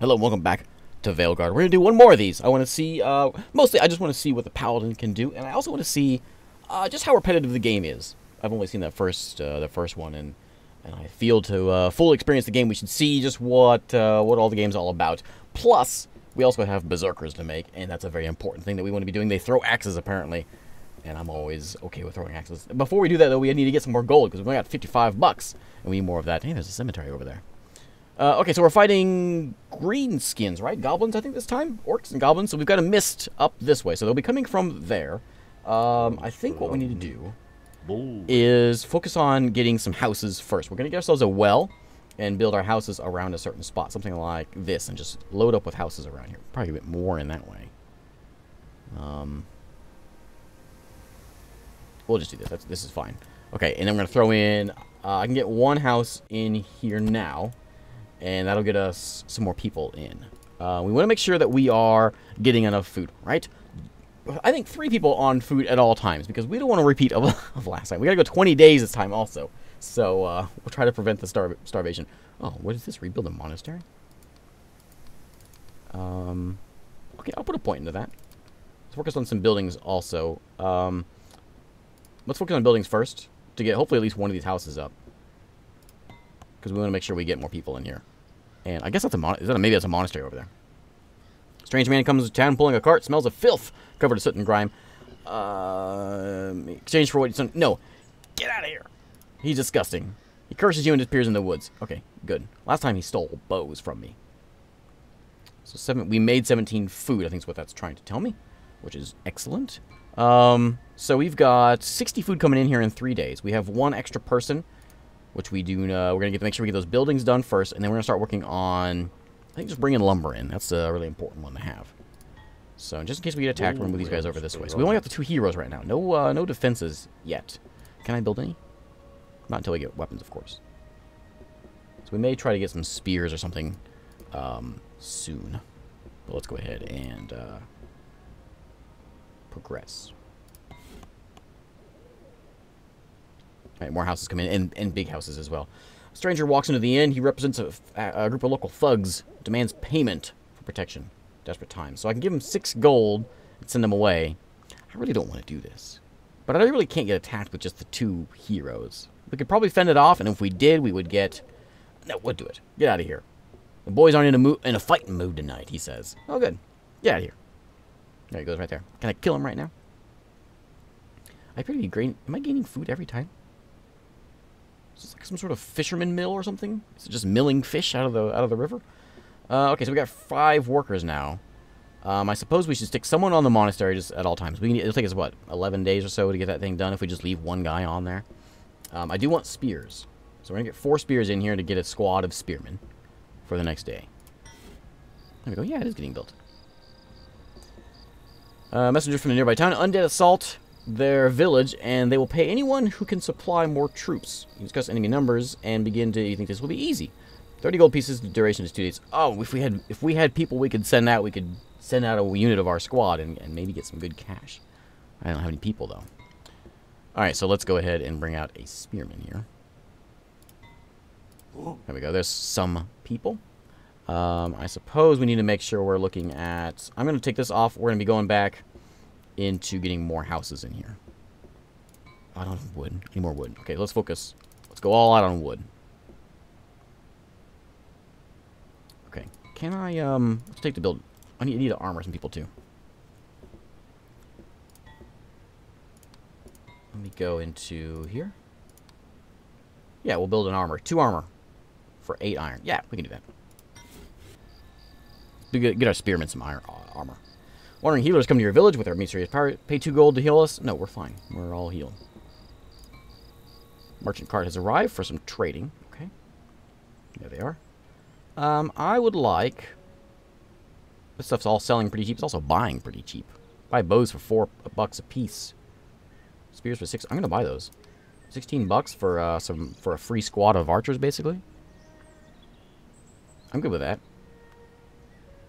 Hello and welcome back to ValeGuard. We're going to do one more of these. I want to see, mostly I just want to see what the Paladin can do, and I also want to see just how repetitive the game is. I've only seen the first one, and I feel to fully experience the game, we should see just what all the game's all about. Plus, we also have Berserkers to make, and that's a very important thing that we want to be doing. They throw axes, apparently, and I'm always okay with throwing axes. Before we do that, though, we need to get some more gold, because we only got 55 bucks, and we need more of that. Hey, there's a cemetery over there. Okay, so we're fighting green skins, right? Goblins, I think, this time? Orcs and goblins. So we've got a mist up this way, so they'll be coming from there. I think what we need to do is focus on getting some houses first. We're going to get ourselves a well and build our houses around a certain spot, something like this, and just load up with houses around here. Probably a bit more in that way. We'll just do this. This is fine. Okay, and I'm going to throw in... I can get one house in here now, and that'll get us some more people in. We want to make sure that we are getting enough food, right? I think 3 people on food at all times, because we don't want to repeat of last time. We got to go 20 days this time also. So we'll try to prevent the starvation. Oh, what is this? Rebuild a monastery? Okay, I'll put a point into that. Let's focus on some buildings also. Let's focus on buildings first to get hopefully at least one of these houses up, because we want to make sure we get more people in here. And I guess that's maybe that's a monastery over there. Strange man comes to town pulling a cart, smells of filth, covered in soot and grime. Exchange for what? No, get out of here. He's disgusting. He curses you and disappears in the woods. Okay, good. Last time he stole bows from me. So we made 17 food, I think is what that's trying to tell me, which is excellent. So we've got 60 food coming in here in 3 days. We have 1 extra person, which we do know. We're going to make sure we get those buildings done first, and then we're going to start working on... I think just bringing lumber in. That's a really important one to have. So just in case we get attacked, we'll move these guys over this way. So we only have the 2 heroes right now. No defenses yet. Can I build any? Not until we get weapons, of course. So we may try to get some spears or something soon. But let's go ahead and progress. All right, more houses come in, and big houses as well. A stranger walks into the inn. He represents a group of local thugs. Demands payment for protection. Desperate times. So I can give him 6 gold and send him away. I really don't want to do this. But I really can't get attacked with just the 2 heroes. We could probably fend it off, and if we did, we would get... No, we'll do it. Get out of here. The boys aren't in a fighting mood tonight, he says. Oh, good. Get out of here. There he goes right there. Can I kill him right now? I appear to be green. Am I gaining food every time? Is this like some sort of fisherman mill or something? Is it just milling fish out of the river? Okay, so we got 5 workers now. I suppose we should stick someone on the monastery just at all times. It'll take us, what, 11 days or so to get that thing done if we just leave one guy on there. I do want spears. So we're going to get 4 spears in here to get a squad of spearmen for the next day. There we go. Yeah, it is getting built. Messengers from the nearby town. Undead assault their village, and they will pay anyone who can supply more troops. You discuss enemy numbers and begin to... You think this will be easy. 30 gold pieces. The duration is 2 days. Oh, if we had people we could send out, we could... send out a unit of our squad and maybe get some good cash. I don't have any people, though. Alright, so let's go ahead and bring out a spearman here. There we go. There's some people. I suppose we need to make sure we're looking at... I'm going to take this off. We're going to be going back into getting more houses in here. I don't have wood. Any more wood. Okay, let's focus. Let's go all out on wood. Okay. Can I... let's take the build... I need to armor some people, too. Let me go into here. Yeah, we'll build an armor. 2 armor for 8 iron. Yeah, we can do that. We get our spearmen some iron armor. Wandering healers come to your village with their mysterious power. Pay 2 gold to heal us. No, we're fine. We're all healed. Merchant cart has arrived for some trading. Okay. There they are. I would like... This stuff's all selling pretty cheap. It's also buying pretty cheap. Buy bows for 4 bucks a piece. Spears for 6. I'm gonna buy those. 16 bucks for a free squad of archers, basically. I'm good with that.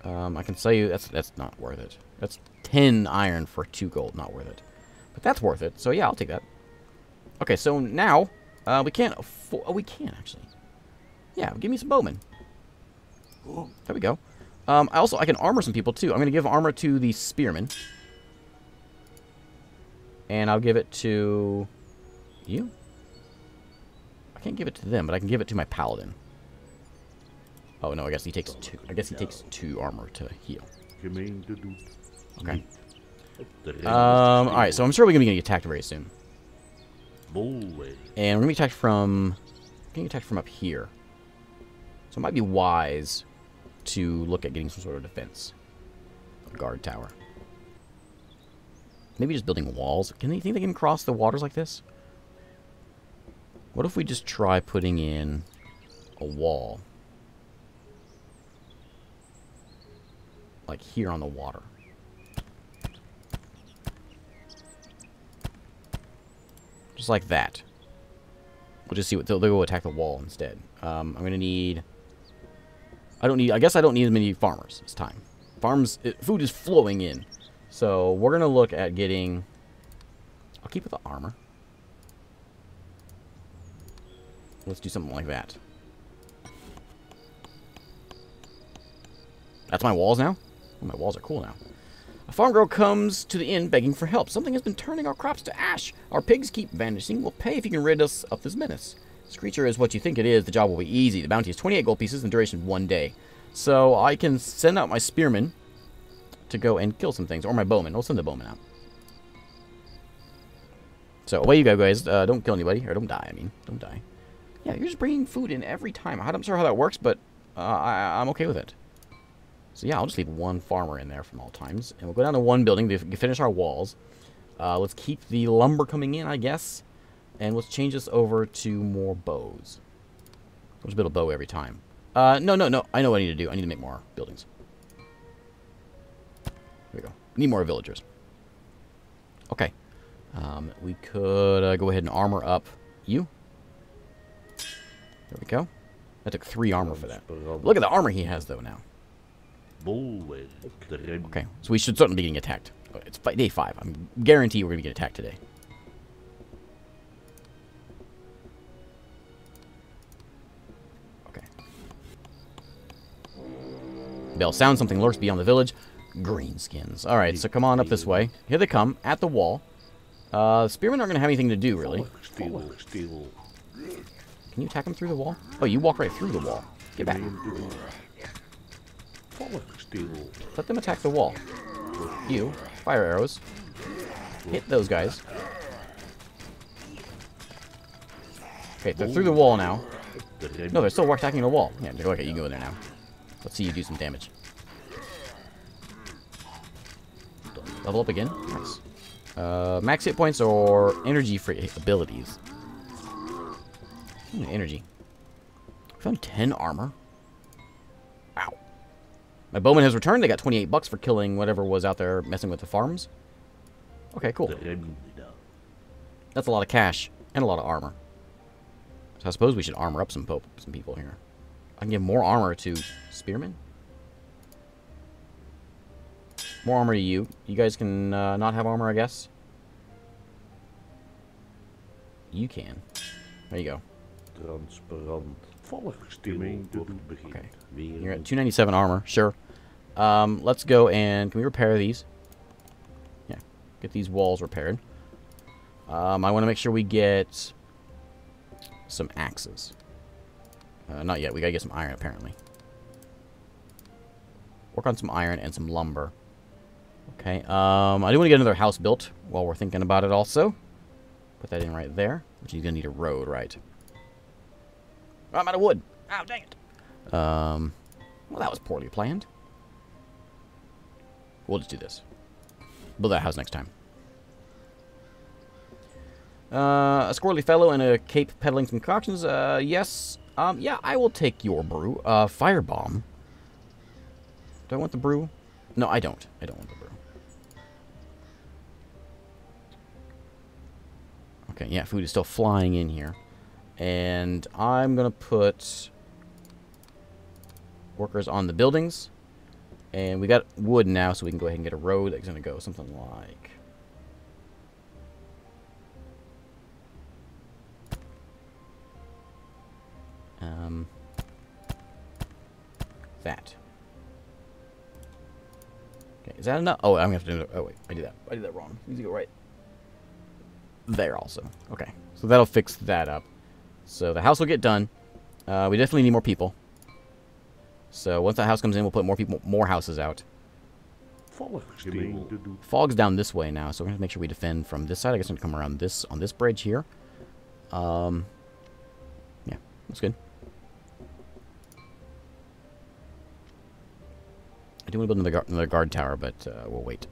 I can sell you that's not worth it. That's 10 iron for 2 gold. Not worth it. But that's worth it. So yeah, I'll take that. Okay, so now we can't. Oh, we can actually. Yeah, give me some bowmen. There we go. I can armor some people, too. I'm going to give armor to the spearman. And I'll give it to you. I can't give it to them, but I can give it to my paladin. Oh, no, I guess he takes two. I guess he takes two armor to heal. Okay. Alright, so I'm sure we're going to be getting attacked very soon. And we're going to be attacked from... Getting attacked from up here. So it might be wise to look at getting some sort of defense. A guard tower. Maybe just building walls. Can they think they can cross the waters like this? What if we just try putting in a wall? Like here on the water. Just like that. We'll just see what they'll go attack the wall instead. I'm gonna need. I guess I don't need as many farmers this time. Food is flowing in, so we're gonna look at getting. I'll keep it the armor. Let's do something like that. That's my walls now. Oh, my walls are cool now. A farm girl comes to the inn begging for help. Something has been turning our crops to ash. Our pigs keep vanishing. We'll pay if you can rid us of this menace. This creature is what you think it is. The job will be easy. The bounty is 28 gold pieces and duration 1 day. So I can send out my spearmen to go and kill some things. Or my bowman. We'll send the bowman out. So away you go, guys. Don't kill anybody. Or don't die, I mean. Don't die. Yeah, you're just bringing food in every time. I'm not sure how that works, but I'm okay with it. So yeah, I'll just leave one farmer in there from all times. And we'll go down to one building to finish our walls. Let's keep the lumber coming in, I guess. And let's change this over to more bows. We'll just build a bow every time. No. I know what I need to do. I need to make more buildings. There we go. Need more villagers. Okay. We could go ahead and armor up you. There we go. That took 3 armor for that. Look at the armor he has, though, now. Okay, so we should certainly be getting attacked. It's day 5. I'm guaranteed we're going to get attacked today. Okay. Bell sounds. Something lurks beyond the village. Greenskins. All right, so come on up this way. Here they come at the wall. Spearmen aren't going to have anything to do, really. Can you attack them through the wall? Oh, you walk right through the wall. Get back. Let them attack the wall. You. Fire arrows. Hit those guys. Okay, they're through the wall now. No, they're still attacking the wall. Yeah, okay, you can go in there now. Let's see you do some damage. Level up again. Nice. Max hit points or energy for abilities. Energy. I found 10 armor. Ow. My bowman has returned. They got 28 bucks for killing whatever was out there messing with the farms. Okay, cool. That's a lot of cash and a lot of armor. So I suppose we should armor up some people here. I can give more armor to spearmen. More armor to you. You guys can not have armor, I guess. You can. There you go. Okay. You're at 297 armor, sure. Let's go and can we repair these? Yeah, get these walls repaired. I want to make sure we get some axes. Not yet. We gotta get some iron apparently. Work on some iron and some lumber. Okay. I do want to get another house built while we're thinking about it. Also, put that in right there. Which is gonna need a road, right? Oh, I'm out of wood. Ow, dang it. Well, that was poorly planned. We'll just do this. Build that house next time. A squirrely fellow in a cape peddling concoctions. Yes. Yeah, I will take your brew. Firebomb. Do I want the brew? No, I don't. I don't want the brew. Okay, yeah, food is still flying in here. And I'm going to put... workers on the buildings. And we got wood now, so we can go ahead and get a road that's going to go something like... that. Okay, is that enough? Oh, I'm going to have to do it. Oh, wait. I did that wrong. I need to go right there also. Okay. So that'll fix that up. So the house will get done. We definitely need more people. So once that house comes in, we'll put more people, more houses out. Fog's down this way now, so we're going to make sure we defend from this side. I guess I'm going to come around this, on this bridge here. Yeah, that's good. I do want to build another guard tower, but we'll wait.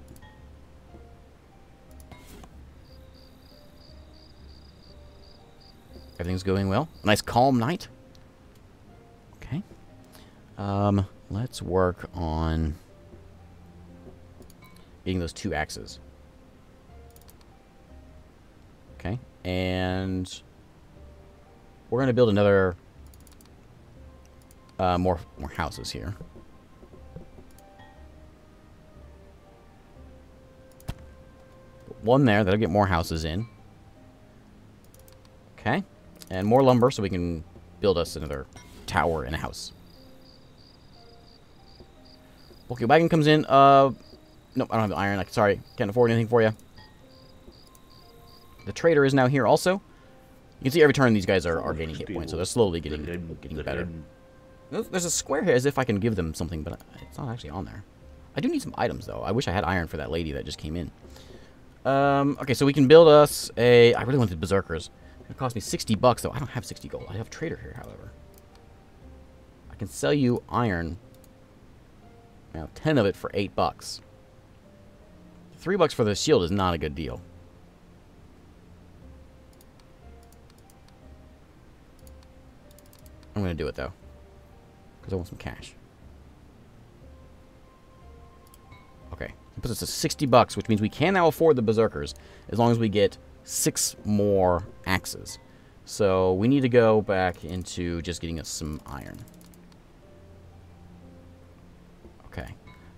Everything's going well. Nice calm night. Okay. Let's work on getting those two axes. Okay. And we're going to build another more houses here. One there, that'll get more houses in. Okay. And more lumber so we can build us another tower and a house. Okay, wagon comes in. Nope, I don't have the iron. Sorry, can't afford anything for you. The trader is now here also. You can see every turn these guys are gaining hit points, so they're slowly getting better. There's a square here as if I can give them something, but it's not actually on there. I do need some items, though. I wish I had iron for that lady that just came in. Okay, so we can build us a... I really wanted Berserkers. It cost me 60 bucks, though. I don't have 60 gold. I have trader here, however. I can sell you iron. Now, 10 of it for 8 bucks. $3 for the shield is not a good deal. I'm going to do it, though. Because I want some cash. Okay. It puts us to 60 bucks, which means we can now afford the Berserkers as long as we get 6 more axes. So we need to go back into just getting us some iron. Okay.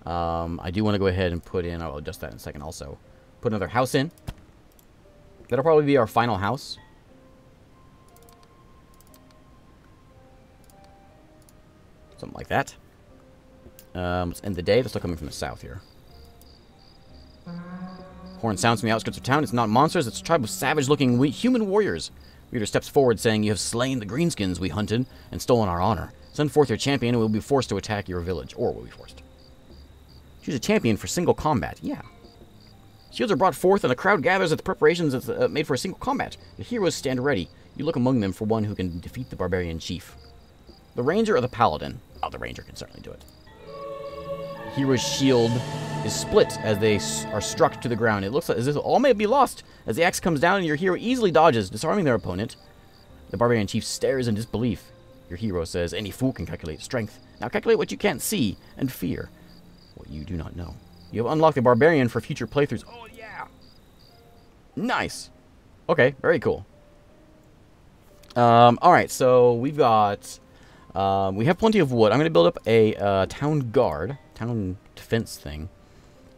I do want to go ahead and put in... I'll adjust that in a second also. Put another house in. That'll probably be our final house. Something like that. Let's end the day. They're still coming from the south here. Horn sounds from the outskirts of town. It's not monsters. It's a tribe of savage-looking human warriors. Leader steps forward, saying, "You have slain the greenskins we hunted and stolen our honor. Send forth your champion, and we'll be forced to attack your village." Or we'll be forced. Choose a champion for single combat. Yeah. Shields are brought forth, and a crowd gathers at the preparations that's made for a single combat. The heroes stand ready. You look among them for one who can defeat the barbarian chief. The ranger or the paladin? Oh, the ranger can certainly do it. The hero's shield is split as they are struck to the ground. It looks as if all may be lost as the axe comes down and your hero easily dodges, disarming their opponent. The barbarian chief stares in disbelief. Your hero says, "Any fool can calculate strength. Now calculate what you can't see and fear. What you do not know." You have unlocked the barbarian for future playthroughs. Oh, yeah. Nice. Okay, very cool. All right, so we've got... we have plenty of wood. I'm going to build up a town guard, town defense thing.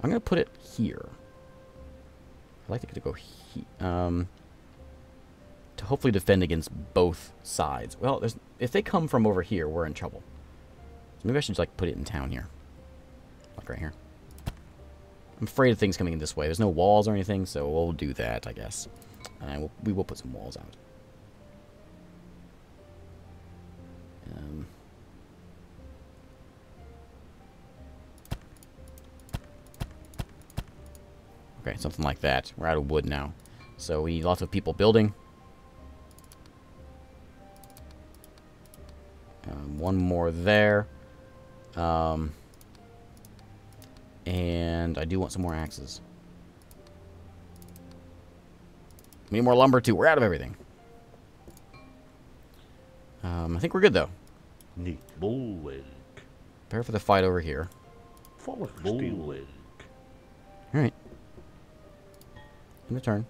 I'm going to put it here. I'd like it to go here. To hopefully defend against both sides. Well, if they come from over here, we're in trouble. So maybe I should just, like, put it in town here. Like right here. I'm afraid of things coming in this way. There's no walls or anything, so we'll do that, I guess. And we will put some walls out. Okay, something like that. We're out of wood now. So we need lots of people building. One more there. And I do want some more axes. We need more lumber, too. We're out of everything. I think we're good, though. Neat. Bullwig. Prepare for the fight over here. Bullwig. Alright. In the turn.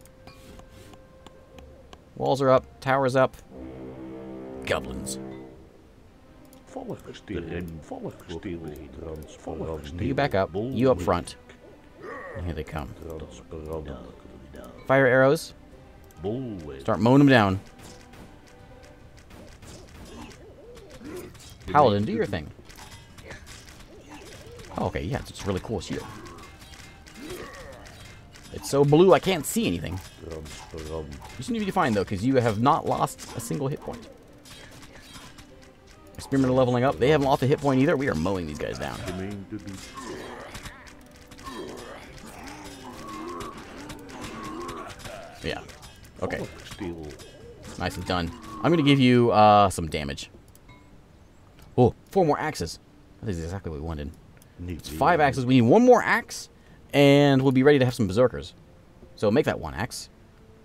Walls are up. Towers up. Goblins. You back up. You up front. And here they come. Fire arrows. Start mowing them down. Paladin, do your thing. Oh, okay, yeah, it's really cool shield. It's so blue I can't see anything. Just need to be fine though, because you have not lost a single hit point. Spearmen are leveling up. They haven't lost a hit point either. We are mowing these guys down. Yeah. Okay. Nicely done. I'm going to give you some damage. Oh, 4 more axes. That is exactly what we wanted. It's 5 axes. We need 1 more axe, and we'll be ready to have some berserkers. So make that 1 axe.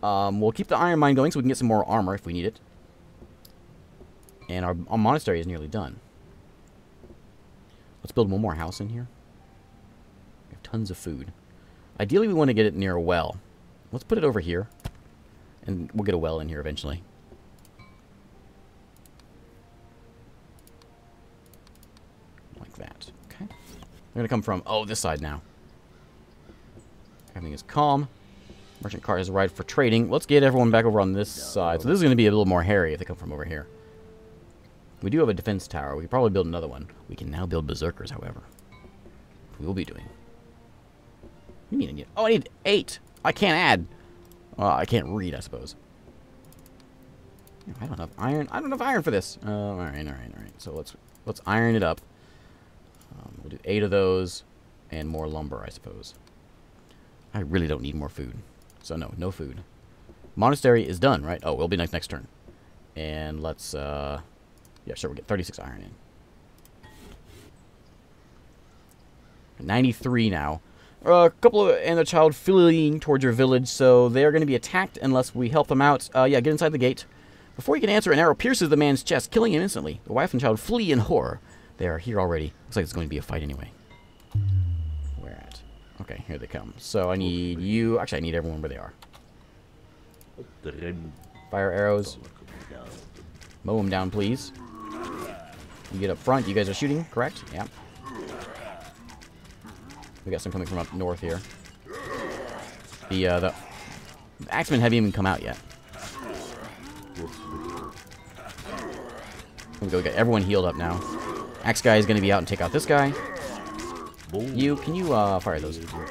We'll keep the iron mine going so we can get some more armor if we need it. And our monastery is nearly done. Let's build 1 more house in here. We have tons of food. Ideally, we want to get it near a well. Let's put it over here. And we'll get a well in here eventually. Like that. Okay. They're going to come from, oh, this side now. Everything is calm. Merchant cart has arrived for trading. Let's get everyone back over on this side. So this is going to be a little more hairy if they come from over here. We do have a defense tower. We could probably build another one. We can now build berserkers, however. We will be doing. We need to get, oh, I need 8. I can't add. Well, I can't read, I suppose. I don't have iron. I don't have iron for this. All right, So let's iron it up. We'll do 8 of those and more lumber, I suppose. I really don't need more food. So no food. Monastery is done, right? Oh, it'll be next turn. And let's yeah, sure, we'll get 36 iron in. 93 now. A couple of, and a child fleeing towards your village, so they're going to be attacked unless we help them out. Yeah, get inside the gate. Before you can answer, an arrow pierces the man's chest, killing him instantly. The wife and child flee in horror. They are here already. Looks like it's going to be a fight anyway. Where at? Okay, here they come. So I need you. Actually, I need everyone where they are. Fire arrows. Mow them down, please. You get up front. You guys are shooting, correct? Yeah. We got some coming from up north here. The axemen haven't even come out yet. Here we go. We got everyone healed up now. Axe guy is going to be out and take out this guy. You, can you fire those? Go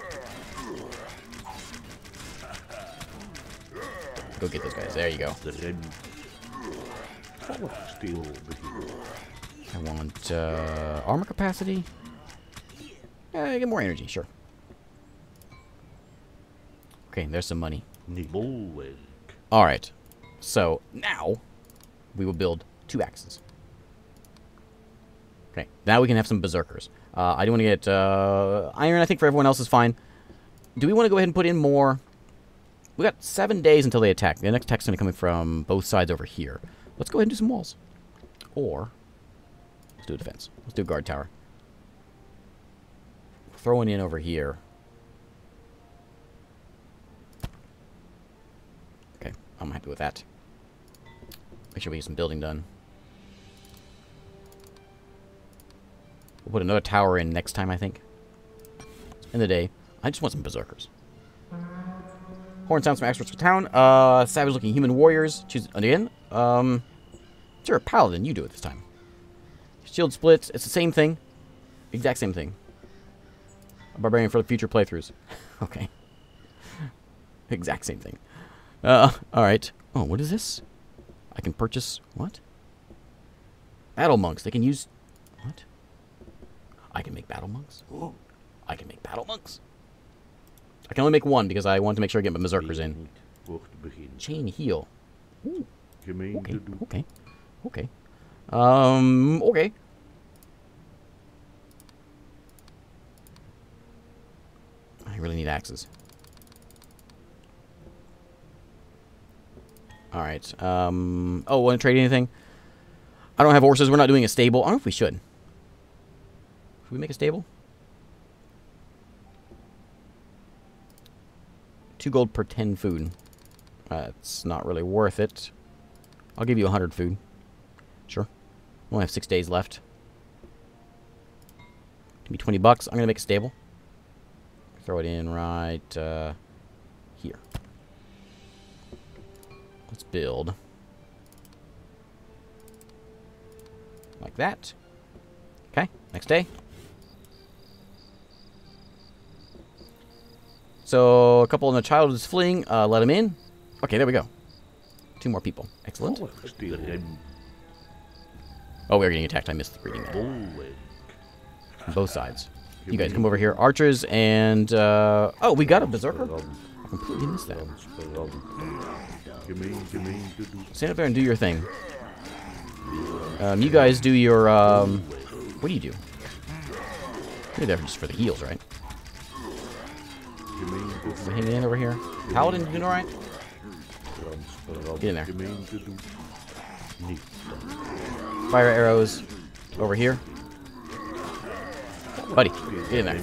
get those guys. There you go. I want armor capacity. Get more energy, sure. Okay, there's some money. Alright, so now we will build 2 axes. Okay, now we can have some berserkers. I do want to get iron, I think, for everyone else is fine. Do we want to go ahead and put in more? We got 7 days until they attack. The next attack's going to come from both sides over here. Let's go ahead and do some walls. Or, let's do a defense. Let's do a guard tower. Throwing in over here. Okay, I'm happy with that. Make sure we get some building done. We'll put another tower in next time, I think. In the day, I just want some berserkers. Horn sounds from experts for town. Savage-looking human warriors. Choose again. Sure, Paladin, you do it this time. Shield splits. It's the same thing. Exact same thing. A barbarian for the future playthroughs. Okay. Exact same thing. Alright. Oh, what is this? I can purchase... What? Battle monks. They can use... What? I can make battle monks? Ooh. I can make battle monks? I can only make 1 because I want to make sure I get my berserkers in. Chain heal. Ooh. Okay. Okay. Okay. Okay. I really need axes. Alright. Oh, want to trade anything? I don't have horses. We're not doing a stable. I don't know if we should. Should we make a stable? 2 gold per 10 food. That's not really worth it. I'll give you 100 food. Sure. We only have 6 days left. Give me 20 bucks. I'm going to make a stable. Throw it in right here. Let's build. Like that. Okay, next day. So a couple and a child is fleeing. Let him in. Okay, there we go. Two more people. Excellent. Oh, we are getting attacked. I missed the reading there. Both sides. You guys come over here. Archers and... oh, we got a Berserker? I completely missed that. Stand up there and do your thing. You guys do your... what do you do? You're there just for the heals, right? Is it hanging in over here? Paladin, you doing alright? Get in there. Fire arrows over here. Buddy, get in there.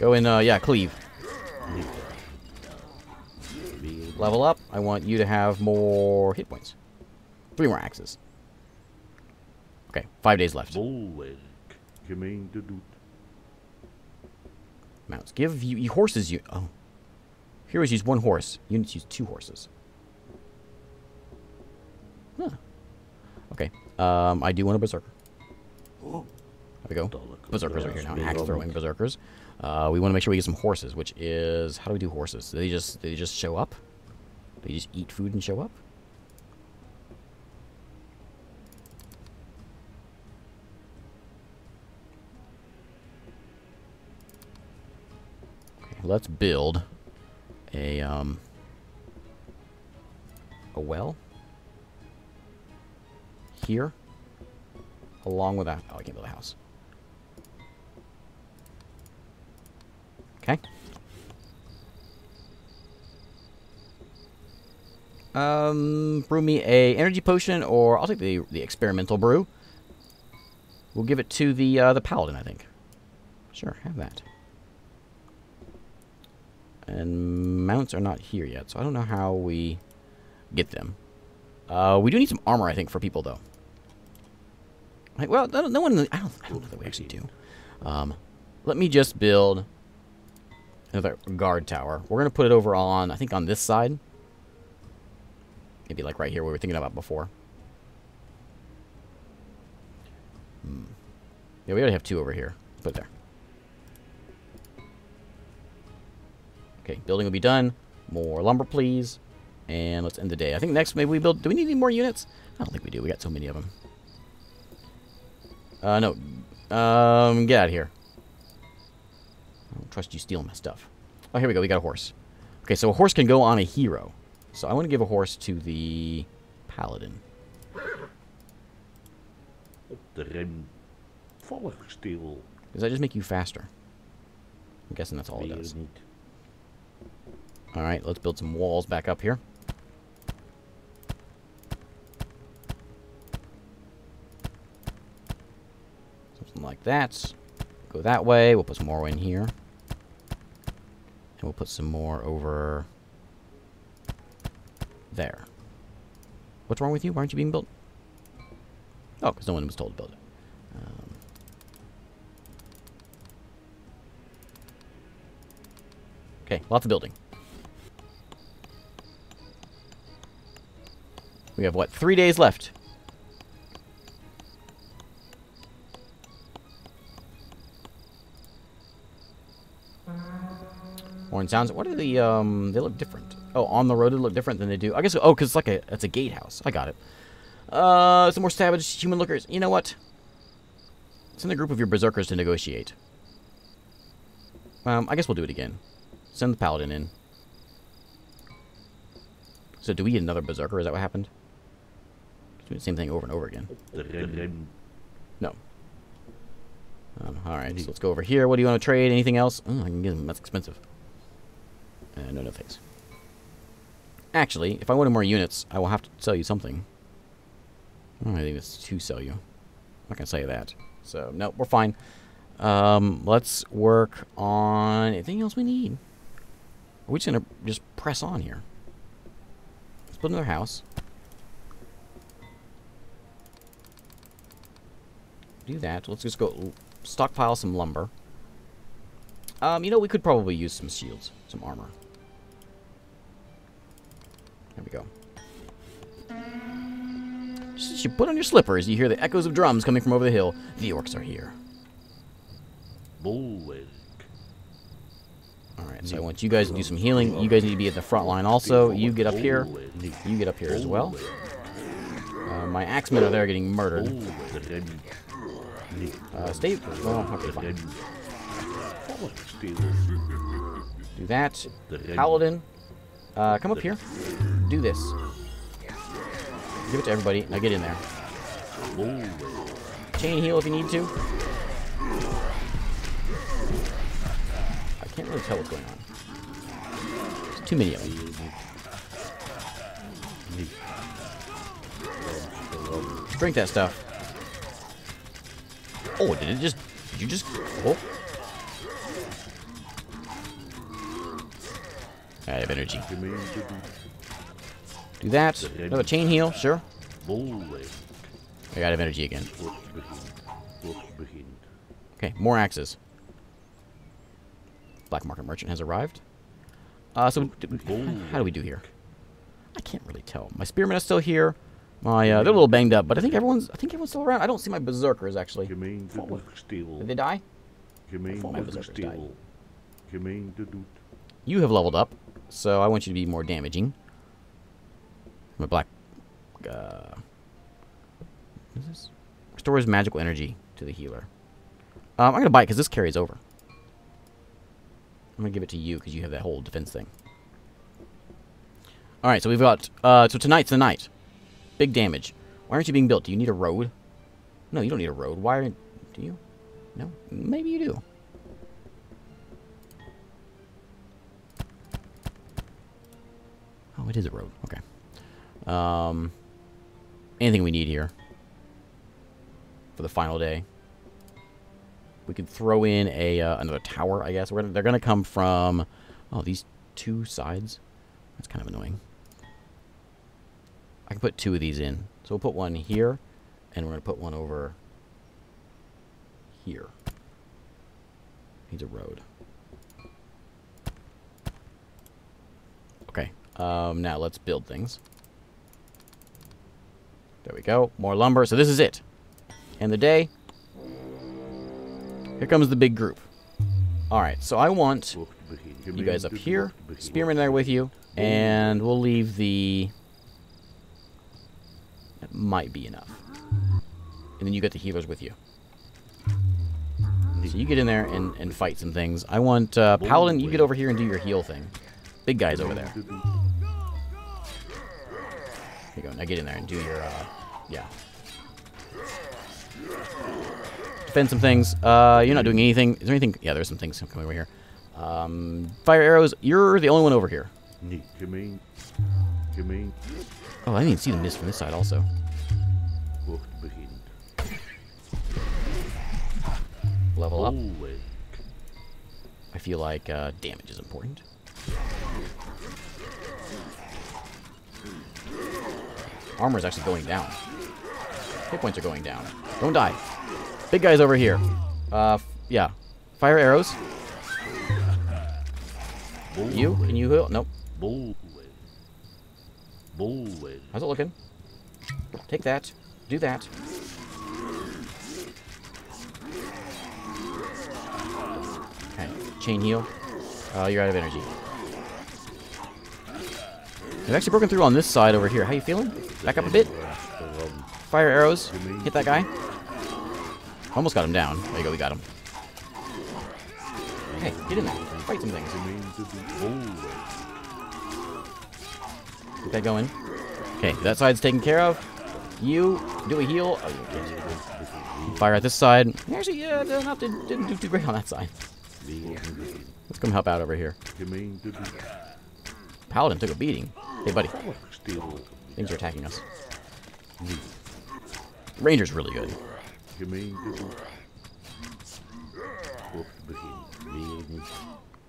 Go in, yeah, cleave. Level up. I want you to have more hit points. 3 more axes. Okay, 5 days left. Mounts. Give you horses. You oh, heroes use 1 horse. Units use 2 horses. Huh. Okay. I do want a Berserker. There we go. Berserkers are here now. Axe throwing Berserkers. We want to make sure we get some horses, which is how do we do horses? Do they just show up? Do they just eat food and show up? Let's build a well here, along with that. Oh, I can't build a house. Okay. Brew me a energy potion, or I'll take the experimental brew. We'll give it to the Paladin, I think. Sure, have that. And mounts are not here yet, so I don't know how we get them. We do need some armor, I think, for people, though. Like, well, no one... I don't know that we actually do. Let me just build another guard tower. We're going to put it over on, I think, on this side. Maybe, like, right here, where we were thinking about before. Hmm. Yeah, we already have 2 over here. Put it there. Okay, building will be done. More lumber, please. And let's end the day. I think next maybe we build... Do we need any more units? I don't think we do. We got so many of them. No. Get out of here. I don't trust you stealing my stuff. Oh, here we go. We got a horse. Okay, so a horse can go on a hero. So I want to give a horse to the Paladin. Does that just make you faster? I'm guessing that's all it does. Alright, let's build some walls back up here. Something like that. Go that way. We'll put some more in here. And we'll put some more over there. What's wrong with you? Why aren't you being built? Oh, because no one was told to build it. Okay, lots of building. We have, what, 3 days left? Horn sounds. What are the, they look different. Oh, on the road they look different than they do. I guess, oh, because it's like a, it's a gatehouse. I got it. Some more savage human lookers. You know what? Send a group of your Berserkers to negotiate. I guess we'll do it again. Send the Paladin in. So do we get another Berserker? Is that what happened? Doing the same thing over and over again. No. Alright, so let's go over here. What do you want to trade? Anything else? Oh, I can get them. That's expensive. No thanks. Actually, if I wanted more units, I will have to sell you something. Oh, I think it's to sell you. I'm not going to sell you that. So, no, we're fine. Let's work on anything else we need. Are we just going to just press on here? Let's build another house. Do that. Let's just go stockpile some lumber. You know, we could probably use some shields, some armor. There we go. Just you put on your slippers, you hear the echoes of drums coming from over the hill. The orcs are here. All right, So I want you guys to do some healing. You guys need to be at the front line also. You get up here. You get up here as well. My axemen are there getting murdered. Stay... Well, okay, fine. Do that. Paladin. Come up here. Do this. Give it to everybody. Now get in there. Chain heal if you need to. I can't really tell what's going on. There's too many of them. Drink that stuff. Oh, did it just... Did you just... Oh. I have energy. Do that. Another chain heal, sure. I got energy again. Okay, more axes. Black Market Merchant has arrived. So how do we do here? I can't really tell. My Spearmen are still here. My they're a little banged up, but I think everyone's still around. I don't see my Berserkers actually. Did they die? My Berserkers died. You have leveled up, so I want you to be more damaging. My black. What is this? Restores magical energy to the healer. I'm going to buy it because this carries over. I'm going to give it to you because you have that whole defense thing. Alright, so we've got. So tonight's the night. Big damage. Why aren't you being built? Do you need a road? No, you don't need a road. Why aren't. Do you? No? Maybe you do. Oh, it is a road. Okay. Anything we need here for the final day. We can throw in a another tower, I guess. They're going to come from these two sides. That's kind of annoying. I can put two of these in. So we'll put one here, and we're going to put one over here. Needs a road. Okay. Now let's build things. There we go. More lumber. So this is it. End of the day. Here comes the big group. Alright, so I want you guys up here. Spearman there with you. And we'll leave the... That might be enough. And then you got the healers with you. So you get in there and fight some things. I want Paladin, you get over here and do your heal thing. Big guy's over there. Here you go. Now get in there and do your, yeah. Defend some things. You're not doing anything. Is there anything? Yeah, there's some things coming over here. Fire arrows. You're the only one over here. Oh, I didn't even see the mist from this side also. Level up. I feel like damage is important. Armor is actually going down. Hit points are going down. Don't die. Big guy's over here. Yeah. Fire arrows. You? Can you heal? Nope. How's it looking? Take that. Do that. Okay. Chain heal. You're out of energy. I've actually broken through on this side over here. How you feeling? Back up a bit. Fire arrows. Hit that guy. Almost got him down. There you go, we got him. Hey, get in there. Fight some things. Get that going. Okay, that side's taken care of. You do a heal. Oh, you can't. Fire at this side. Actually, yeah, didn't do too great on that side. Let's come help out over here. Paladin took a beating. Hey, buddy. Things are attacking us. Ranger's really good.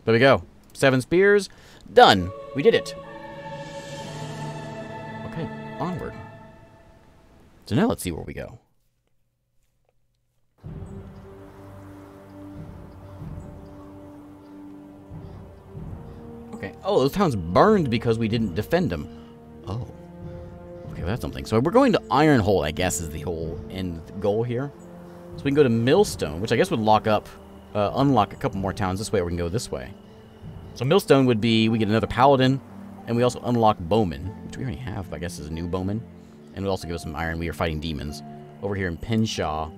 There we go. 7 spears. Done. We did it. Okay, onward. So now let's see where we go. Okay. Oh, those towns burned because we didn't defend them. Oh. Okay, well, that's something. So we're going to Iron Hole, I guess, is the whole end goal here. So we can go to Millstone, which I guess would unlock a couple more towns this way, or we can go this way. So Millstone would be, we get another Paladin, and we also unlock Bowman, which we already have, but I guess is a new Bowman. And we also give us some iron. We are fighting demons. Over here in Penshaw,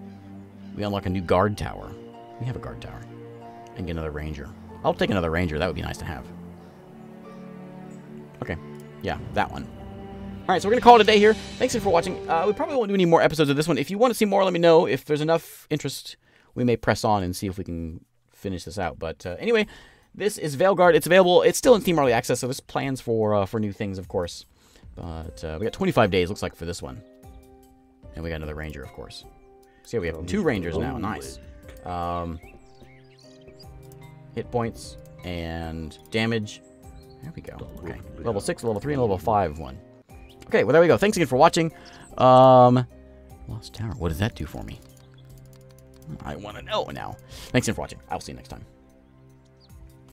we unlock a new guard tower. We have a guard tower. And get another ranger. I'll take another ranger. That would be nice to have. Okay. Yeah, that one. Alright, so we're going to call it a day here. Thanks for watching. We probably won't do any more episodes of this one. If you want to see more, let me know. If there's enough interest, we may press on and see if we can finish this out. But anyway, this is ValeGuard. It's available. It's still in Steam Early Access, so there's plans for new things, of course. But we got 25 days, looks like, for this one. And we got another ranger, of course. So yeah, we have two rangers now. Nice. Hit points and damage. There we go. Okay. Level 6, level 3, and level 5 one. Okay, well, there we go. Thanks again for watching. Lost Tower. What does that do for me? I want to know now. Thanks again for watching. I'll see you next time.